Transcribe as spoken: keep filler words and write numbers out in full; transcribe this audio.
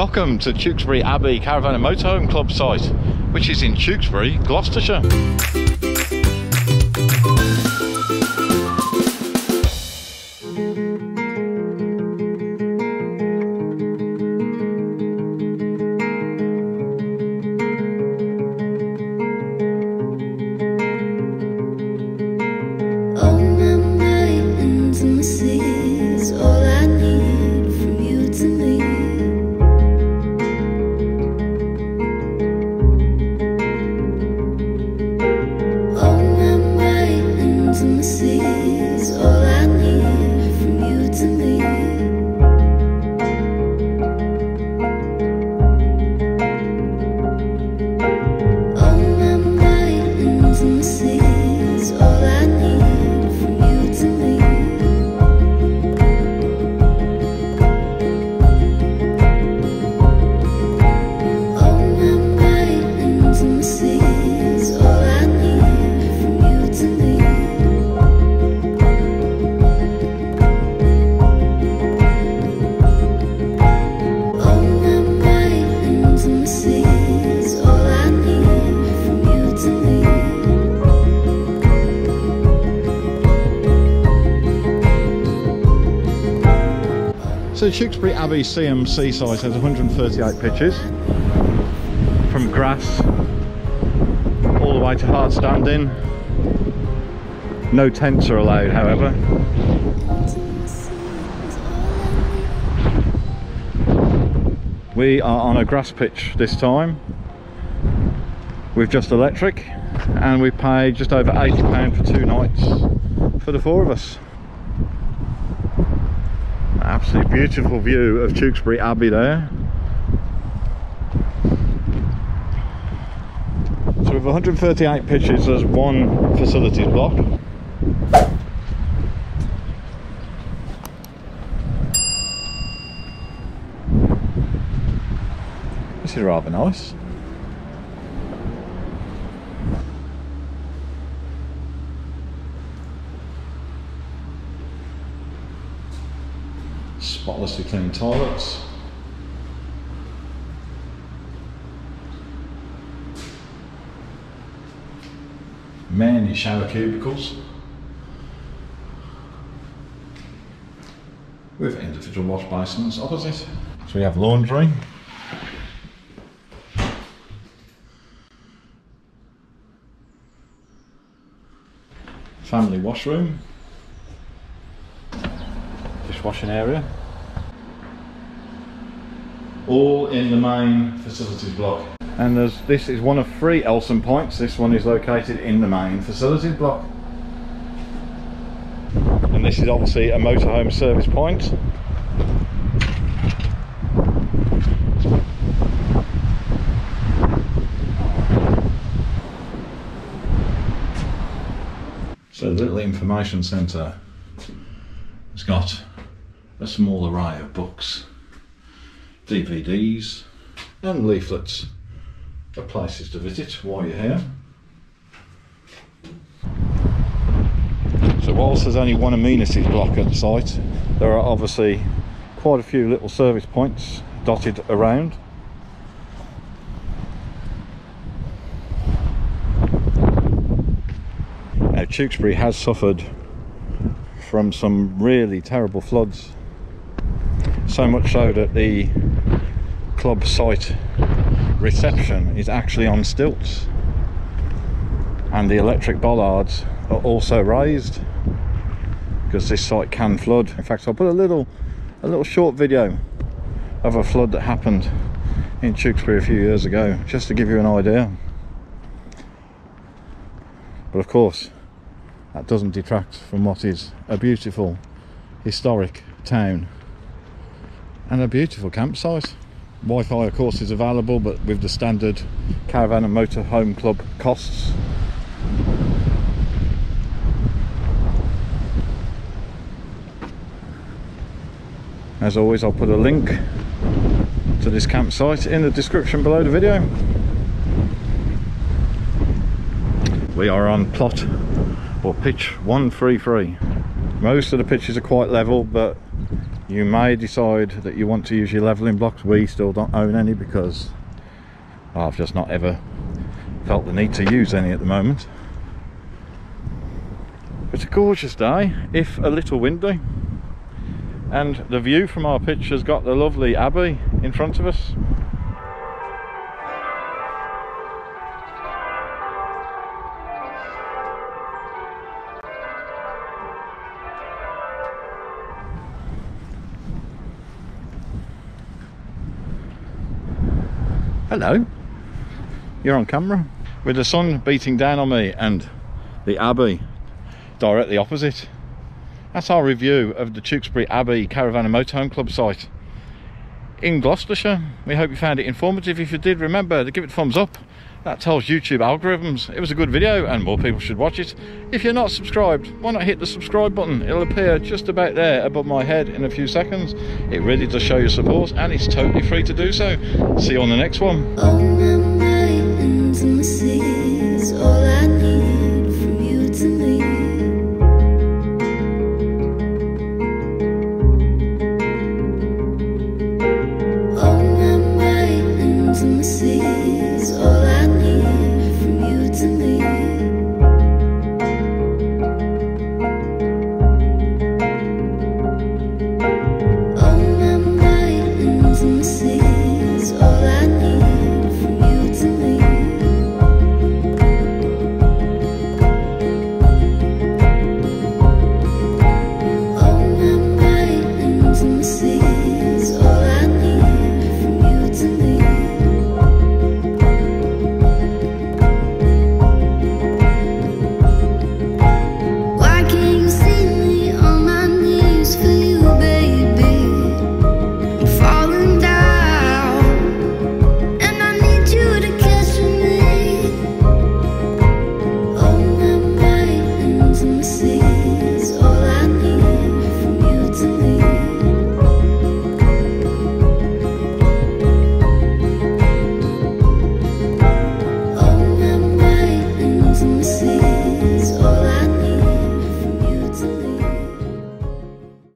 Welcome to Tewkesbury Abbey Caravan and Motorhome Club site, which is in Tewkesbury, Gloucestershire. So Tewkesbury Abbey C M C site has one hundred thirty-eight pitches, from grass all the way to hard standing. No tents are allowed, however. We are on a grass pitch this time with just electric, and we paid just over eighty pounds for two nights for the four of us. Absolutely beautiful view of Tewkesbury Abbey there. So with one hundred thirty-eight pitches, there's one facilities block. This is rather nice. Spotlessly clean toilets. Many shower cubicles with individual wash basins opposite. So we have laundry, family washroom, dishwashing area. All in the main facilities block, and there's, this is one of three Elson points. This one is located in the main facilities block, and this is obviously a motorhome service point. So the little information centre has got a small array of books, D V Ds and leaflets of places to visit while you're here. So whilst there's only one amenities block at the site, there are obviously quite a few little service points dotted around. Now Tewkesbury has suffered from some really terrible floods, so much so that the club site reception is actually on stilts, and the electric bollards are also raised because this site can flood. In fact, I'll put a little a little short video of a flood that happened in Tewkesbury a few years ago, just to give you an idea. But of course, that doesn't detract from what is a beautiful historic town and a beautiful campsite. Wi-Fi of course is available, but with the standard Caravan and Motorhome Club costs. As always, I'll put a link to this campsite in the description below the video. We are on plot or pitch one three three. Most of the pitches are quite level, but You may decide that you want to use your levelling blocks. We still don't own any because I've just not ever felt the need to use any at the moment. It's a gorgeous day, if a little windy, and the view from our pitch has got the lovely abbey in front of us. Hello, you're on camera. With the sun beating down on me and the abbey directly opposite. That's our review of the Tewkesbury Abbey Caravan and Motorhome Club site in Gloucestershire. We hope you found it informative. If you did, remember to give it a thumbs up. That tells YouTube algorithms it was a good video and more people should watch it. If you're not subscribed, why not hit the subscribe button? It'll appear just about there above my head in a few seconds. It really does show your support and it's totally free to do so. See you on the next one.